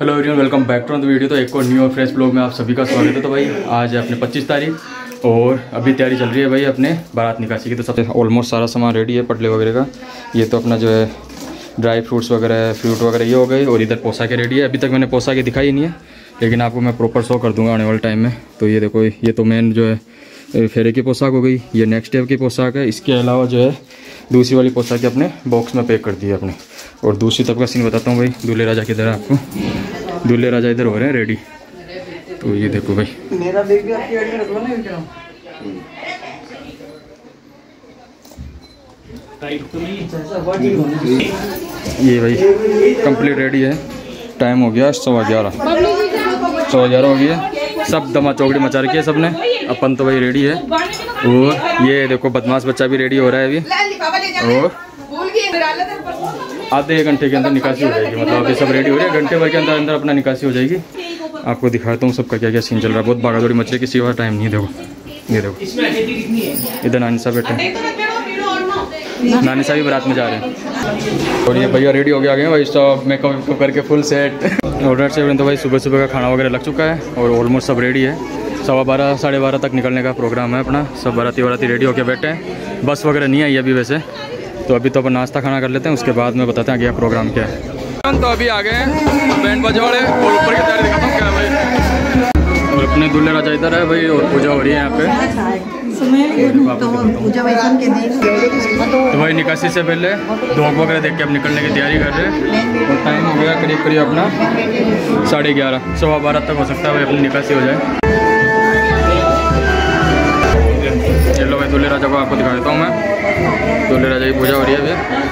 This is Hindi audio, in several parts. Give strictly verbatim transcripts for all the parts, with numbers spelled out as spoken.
Hello everyone, welcome back to the video. तो एक और न्यू और फ्रेश ब्लॉग में आप सभी का स्वागत है। तो भाई आज है अपने पच्चीस तारीख और अभी तैयारी चल रही है भाई अपने बारात निकासी की। तो सबसे ऑलमोस्ट सारा सामान रेडी है, पटले वगैरह का। ये तो अपना जो है ड्राई फ्रूट्स वगैरह फ्रूट वगैरह ये हो गई, और इधर पोसा के रेडी है। अभी तक मैंने पोसा के दिखाई नहीं है, लेकिन आपको मैं प्रॉपर शो कर दूँगा आने वाले टाइम में। तो ये देखो, ये तो मेन जो है फेरे की पोशाक हो गई, ये नेक्स्ट डे की पोशाक है। इसके अलावा जो है दूसरी वाली पोशाक अपने बॉक्स में पैक कर दी है अपने। और दूसरी तरफ का सीन बताता हूँ भाई। दूल्हे राजा किधर है आपको, दूल्हे राजा इधर हो रहे हैं रेडी। तो ये देखो भाई, ये भाई कंप्लीट रेडी है। टाइम हो गया सवा ग्यारह सवा ग्यारह हो गया। सब दमा चौकड़ी मचा रखी है सबने, अपन तो भाई रेडी है। और ये देखो बदमाश बच्चा भी रेडी हो रहा है अभी, और आधे एक घंटे के अंदर निकासी हो जाएगी। मतलब अभी सब रेडी हो रही है, घंटे भर के अंदर अंदर अपना निकासी हो जाएगी। आपको दिखाता हूँ सबका क्या क्या सीन चल रहा है। बहुत भागादौड़ी मच रही, किसी और टाइम नहीं। देखो ये देखो, इधर नानी साहब बैठे हैं, नानी साहब भी बारात में जा रहे हैं। और ये भैया रेडी हो गया आगे भाई, सब मेकअप करके फुल सेट। ऑर्डर से तो भाई सुबह सुबह का खाना वगैरह लग चुका है, और ऑलमोस्ट सब रेडी है। सवा बारह साढ़े बारह तक निकलने का प्रोग्राम है अपना। सब बाराती वाराती रेडी होकर बैठे हैं, बस वगैरह नहीं आई अभी वैसे। तो अभी तो अपन नाश्ता खाना कर लेते हैं, उसके बाद में बताते हैं आगे प्रोग्राम क्या है। तो अभी आ गए बैंड बजवाड़े, और ऊपर की तैयारी दिखाता हूँ क्या भाई। और अपने दूल्हे राजा इधर है भाई, और पूजा हो रही है यहाँ पे। तो भाई निकासी से पहले धूप वगैरह देख के अब निकलने की तैयारी कर रहे हैं। और टाइम हो गया करीब करीब अपना साढ़े ग्यारह सवा बारह तक हो सकता है भाई अपनी निकासी हो जाए। चलो भाई दूल्हे राजा को आपको दिखा देता हूँ मैं। दूल्हे राजा की पूजा हो रही है अभी।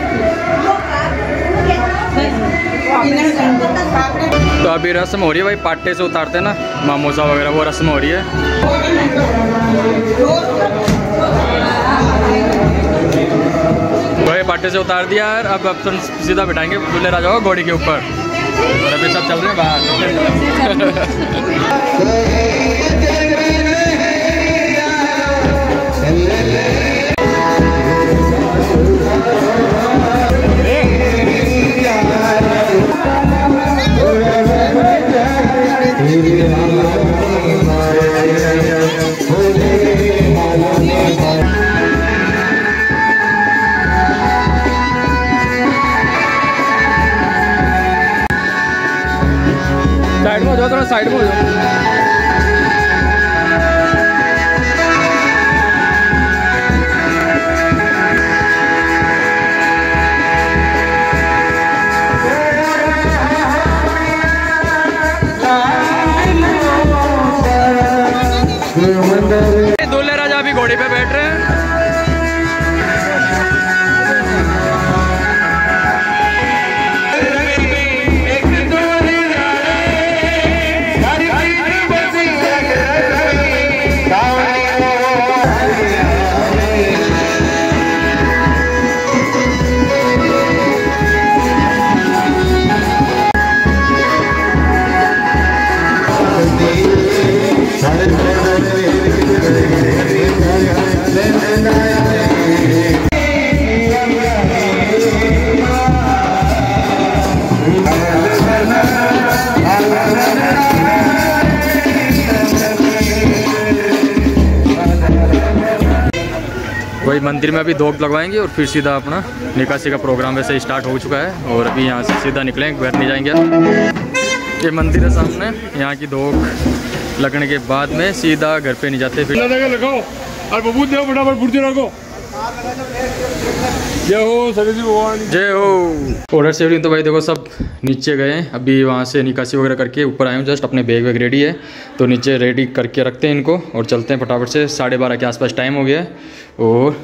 तो अभी रस्म हो रही है भाई, पाट्टे से उतारते हैं ना मामोसा वगैरह, वो रस्म हो रही है भाई। पाट्टे से उतार दिया यार, अब अब तो सीधा बिठाएंगे दूल्हे राजा को घोड़ी के ऊपर। और अभी सब चल रहे हैं बाहर। साइड में हो जाओ, थोड़ा साइड में हो जाओ। दूल्हे राजा अभी घोड़े पे बैठ रहे हैं। वही मंदिर में अभी धूप लगवाएंगे, और फिर सीधा अपना निकासी का प्रोग्राम वैसे स्टार्ट हो चुका है। और अभी यहाँ से सीधा निकलेंगे, घर नहीं जाएंगे। ये मंदिर है सामने, यहाँ की धूप लगने के बाद में सीधा घर पे नहीं जाते। फिर जय हो सरस्वती भगवान, जय हो। ऑर्डर सेवरिंग तो भाई देखो सब नीचे गए, अभी वहाँ से निकासी वगैरह करके ऊपर आए हूँ। जस्ट अपने बैग वैग रेडी है, तो नीचे रेडी करके रखते हैं इनको और चलते हैं फटाफट से। साढ़े बारह के आसपास टाइम हो गया है, और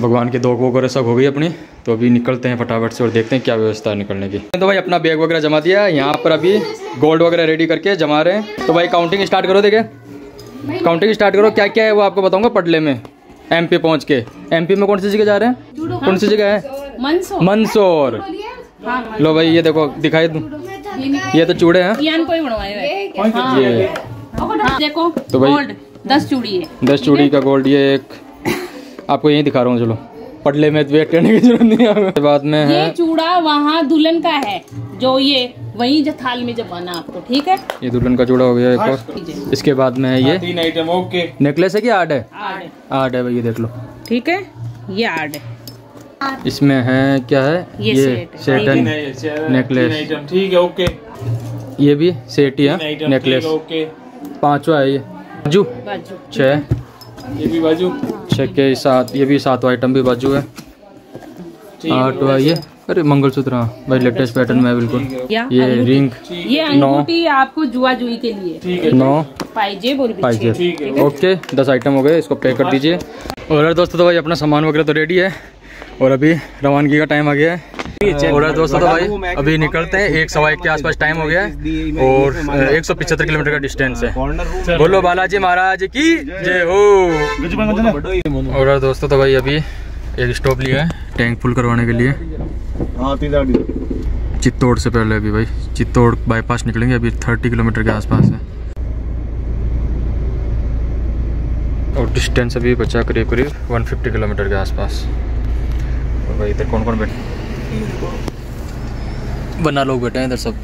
भगवान के दो वगैरह सब हो गई अपनी। तो अभी निकलते हैं फटाफट से और देखते हैं क्या व्यवस्था है निकलने की। तो भाई अपना बैग वगैरह जमा दिया, यहाँ पर अभी गोल्ड वगैरह रेडी करके जमा रहे हैं। तो भाई काउंटिंग स्टार्ट करो, देखे काउंटिंग स्टार्ट करो। क्या क्या है वो आपको बताऊँगा पटले में। एमपी पहुंच के, एमपी में कौन सी जगह जा रहे हैं, कौन सी जगह है, मंदसौर। लो भाई ये देखो दिखाई दूं, ये तो चूड़े हैं। ये देखो तो भाई दस चूड़ी है, दस चूड़ी का गोल्ड। ये एक आपको यही दिखा रहा हूँ, चलो पटले में वेट करने की जरूरत नहीं है। बाद में है चूड़ा वहाँ दुल्हन का है, जो ये वही जो थाल में जब आना आपको, ठीक है। ये दुल्हन का जोड़ा हो गया एक और। इसके बाद में है ये तीन आइटम। ओके, नेकलेस है कि आर्ट है? आर्ट है भाई, ये देख लो, ठीक है, ये आर्ट है। इसमें है क्या है ये, ये सेटन नेकलेस, ठीक है। ओके, ये भी सेट है नेकलेस। ओके, पांचवा है ये बाजू, बाजू छः, ये भी बाजू छः के साथ, ये भी सातवा आइटम भी बाजू है। आठवा ये, अरे मंगलसूत्र भाई, लेटेस्ट पैटर्न में बिल्कुल। ये रिंग, ये अंगूठी आपको जुआ जुई के लिए, नौ पाइजेब और पाइजेब। ओके, दस आइटम हो गए, इसको पैक कर दीजिए। और दोस्तों तो भाई अपना सामान वगैरह तो रेडी है और अभी रवानगी का टाइम आ गया है। और दोस्तों तो भाई अभी निकलते हैं, एक सवा एक के आसपास टाइम हो गया है और एक सौ पिछहत्तर किलोमीटर का डिस्टेंस है। बोलो बालाजी महाराज की जय हो। और दोस्तों तो भाई अभी एक स्टॉप लिया है टैंक फुल करवाने के लिए, चित्तौड़ से पहले। अभी भाई चित्तौड़ बाईपास निकलेंगे, अभी थर्टी किलोमीटर के आसपास है और डिस्टेंस अभी बचा करीब करीब वन फिफ्टी किलोमीटर के आसपास। और भाई इधर कौन कौन बैठे, बन्ना लोग बैठे हैं इधर सब।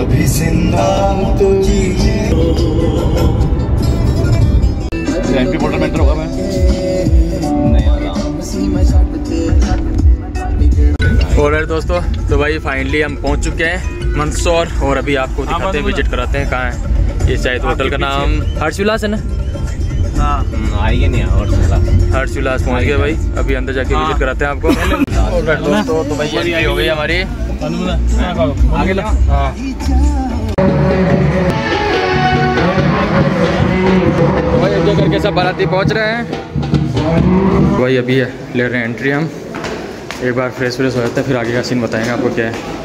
अभी जिंदा हूं तो जीने एमपी बॉर्डर में एंटर होगा मैं नहीं आ रहा। और दोस्तों तो भाई फाइनली हम पहुंच चुके हैं मंदसौर और अभी आपको दिखाते हैं, विजिट कराते हैं कहाँ है। ये शायद होटल का नाम हर्ष विलास है ना? हाँ, आइए नहीं और हर्ष विलास पहुँच गए भाई, अभी अंदर जाके विजिट कराते हैं आपको। और दोस्तों तो भाई ये हो गई हमारी आगे लगा। तो भाई अभी करके सब बाराती पहुँच रहे हैं भाई, अभी ले रहे हैं एंट्री हम। एक बार फ्रेश फ्रेश हो जाता है, फिर आगे का सीन बताएंगे आपको क्या है।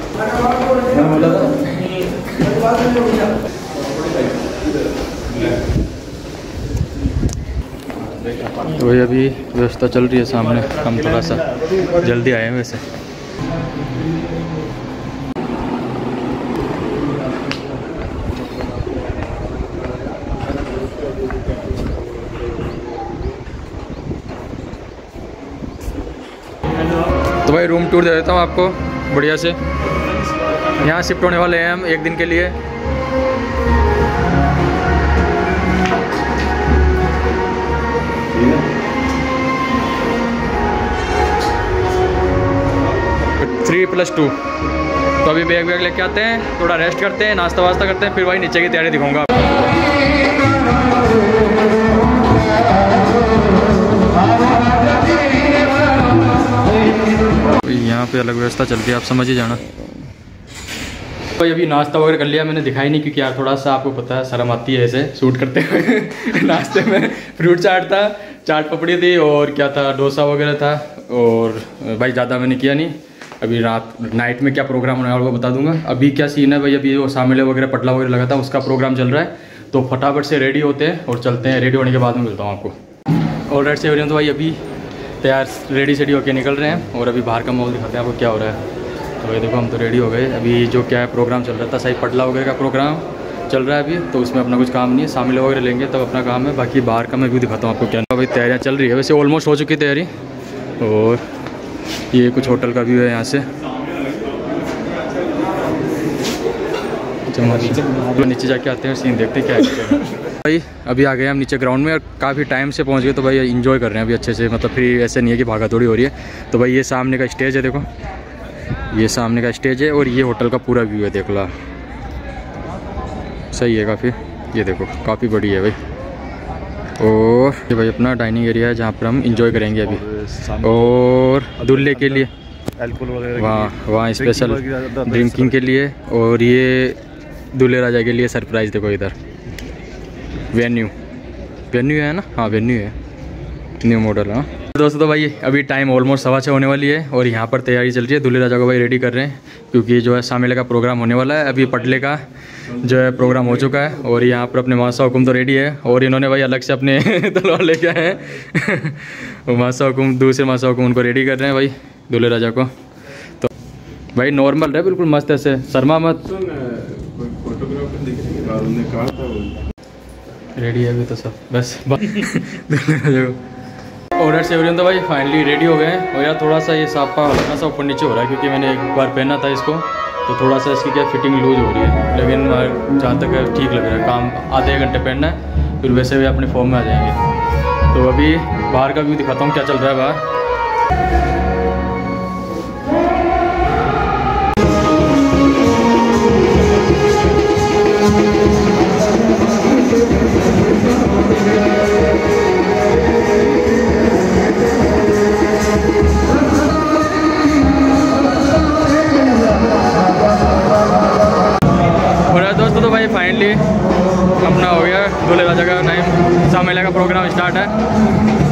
वही अभी व्यवस्था चल रही है सामने, हम थोड़ा सा जल्दी आए हैं वैसे। तो भाई रूम टूर दे देता हूँ आपको बढ़िया से। यहाँ शिफ्ट होने वाले हैं हम एक दिन के लिए। Three plus two. तो अभी बैग वैग लेके आते हैं, थोड़ा रेस्ट करते हैं, नाश्ता वास्ता करते हैं, फिर भाई नीचे की तैयारी दिखाऊंगा। यहाँ पे अलग व्यवस्था चलती है, आप समझ ही जाना। भाई अभी नाश्ता वगैरह कर लिया मैंने, दिखाई नहीं क्योंकि यार थोड़ा सा आपको पता है शर्म आती है ऐसे शूट करते हुए। नाश्ते में फ्रूट चाट था, चाट पपड़ी थी और क्या था डोसा वगैरह था। और भाई ज़्यादा मैंने किया नहीं, अभी रात नाइट में क्या प्रोग्राम होने वाला वो बता दूंगा। अभी क्या सीन है भाई, अभी वो सामले वगैरह पटला वगैरह लगा था उसका प्रोग्राम चल रहा है, तो फटाफट से रेडी होते हैं और चलते हैं। रेडी होने के बाद में मिलता हूँ आपको। ऑल राइट सेवरियन, तो भाई अभी तैयार रेडी सेडी होके निकल रहे हैं और अभी बाहर का माहौल दिखाते हैं आपको क्या हो रहा है। तो भाई देखो हम तो रेडी हो गए। अभी जो क्या है प्रोग्राम चल रहा था, सही पटला वगैरह का प्रोग्राम चल रहा है अभी, तो उसमें अपना कुछ काम नहीं है, शामिल वगैरह लेंगे तब तो अपना काम है, बाकी बाहर का मैं भी दिखाता हूँ आपको क्या। भाई तैयारियाँ चल रही है, वैसे ऑलमोस्ट हो चुकी तैयारी। और ये कुछ होटल का व्यू है यहाँ से, तो नीचे जाके आते हैं सीन देखते हैं क्या है। भाई अभी आ गए हम नीचे ग्राउंड में और काफ़ी टाइम से पहुंच गए, तो भाई एंजॉय कर रहे हैं अभी अच्छे से, मतलब फिर ऐसे नहीं है कि भागा दौड़ी हो रही है। तो भाई ये सामने का स्टेज है, देखो ये सामने का स्टेज है और ये होटल का पूरा व्यू है, देख लो सही है काफ़ी। ये देखो काफ़ी बड़ी है भाई। और ये भाई अपना डाइनिंग एरिया है जहाँ पर हम इंजॉय करेंगे अभी। और दूल्हे के लिए वहाँ वहाँ स्पेशल ड्रिंकिंग के लिए, और ये दूल्हे राजा के लिए सरप्राइज़। देखो इधर वेन्यू वेन्यू है ना, हाँ वेन्यू है, न्यू मॉडल। हाँ दोस्तों तो भाई अभी टाइम ऑलमोस्ट सवा छः होने वाली है और यहाँ पर तैयारी चल रही है। दूल्हे राजा को भाई रेडी कर रहे हैं क्योंकि जो है शामिले का प्रोग्राम होने वाला है। अभी पटले का जो है प्रोग्राम हो चुका है और यहाँ पर अपने मासा हुकुम तो रेडी है और इन्होंने भाई अलग से अपने तलवार लेके आए हैं। मासा हुकुम, दूसरे मासा हुकुम उनको रेडी कर रहे हैं भाई दूल्हे राजा को। तो भाई नॉर्मल रहे बिल्कुल मस्त ऐसे, शर्मा मत। रेडी है अभी तो सब बस और से तो भाई फाइनली रेडी हो गए हैं। और यार थोड़ा सा ये साफा हल्का सा ऊपर नीचे हो रहा है क्योंकि मैंने एक बार पहना था इसको, तो थोड़ा सा इसकी क्या फिटिंग लूज हो रही है, लेकिन जहाँ तक ठीक लग रहा है। काम आधे घंटे पहनना है फिर वैसे भी अपने फॉर्म में आ जाएंगे। तो अभी बाहर का व्यू दिखाता हूँ क्या चल रहा है बाहर। फाइनली अपना हो गया दूल्हे वाला जगह टाइम, शाम मेला का प्रोग्राम स्टार्ट है।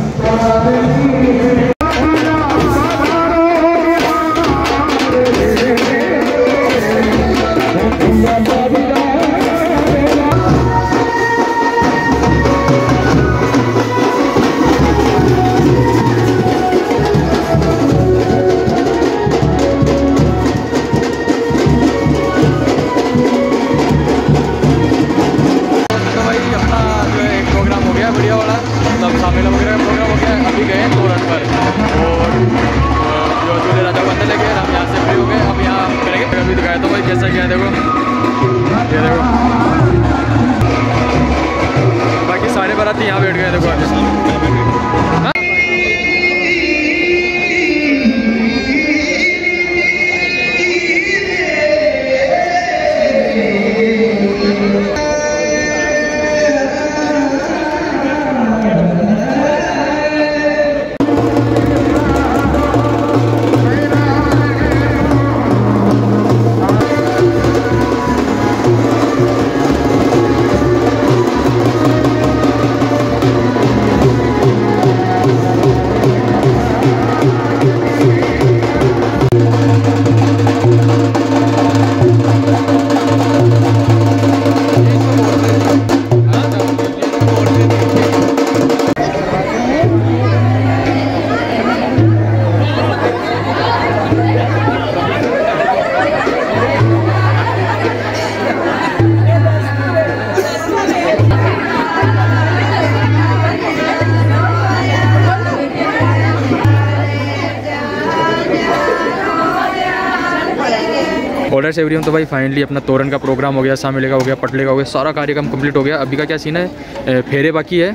Orders everyone. तो भाई फाइनली अपना तोरण का प्रोग्राम हो गया, शाम मेले का हो गया, पटले का हो गया, सारा कार्यक्रम कंप्लीट हो गया। अभी का क्या सीन है, फेरे बाकी है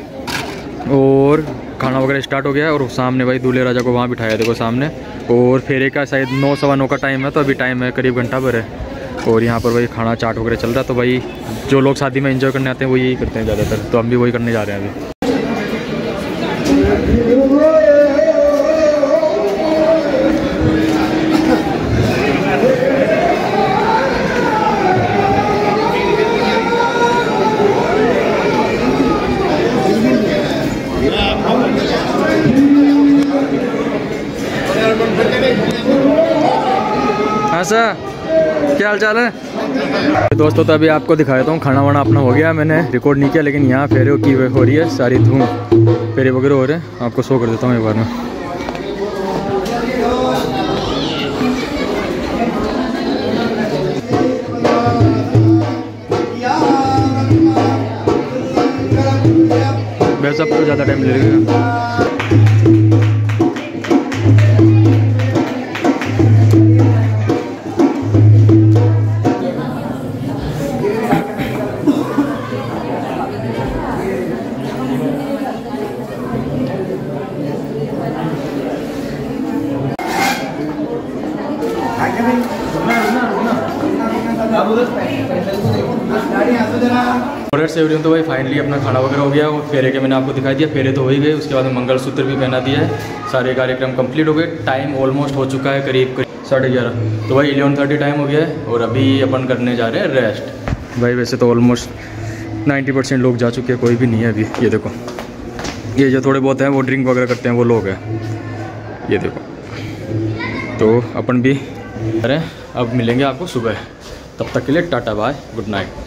और खाना वगैरह स्टार्ट हो गया है। और सामने भाई दूल्हे राजा को वहाँ बिठाया देखो सामने। और फेरे का शायद नौ सवा नौ का टाइम है, तो अभी टाइम है करीब घंटा भर है। और यहाँ पर भाई खाना चाट वगैरह चल रहा है। तो भाई जो लोग शादी में इन्जॉय करने आते हैं वो यही करते हैं ज़्यादातर, तो हम भी वही करने जा रहे हैं अभी। क्या हाल चाल है दोस्तों। तो अभी आपको दिखाता हूँ, खाना वाना अपना हो गया, मैंने रिकॉर्ड नहीं किया, लेकिन यहाँ फेरे की हो रही है सारी धूम, फेरे वगैरह हो रहे हैं। आपको शो कर देता हूँ एक बार में। वैसे आपको ज़्यादा टाइम लगेगा। तो भाई फाइनली अपना खाना वगैरह हो गया और फेरे के मैंने आपको दिखाई दिया, फेरे तो हो ही गए। उसके बाद मंगलसूत्र भी पहना दिया है, सारे कार्यक्रम कंप्लीट हो गए। टाइम ऑलमोस्ट हो चुका है करीब करीब साढ़े ग्यारह, तो भाई इलेवन थर्टी टाइम हो गया है। और अभी अपन करने जा रहे हैं रेस्ट। भाई वैसे तो ऑलमोस्ट नाइन्टी परसेंट लोग जा चुके हैं, कोई भी नहीं है अभी। ये देखो, ये जो थोड़े बहुत हैं वो ड्रिंक वगैरह करते हैं वो लोग हैं, ये देखो। तो अपन भी अरे अब मिलेंगे आपको सुबह, तब तक के लिए टाटा बाय, गुड नाइट।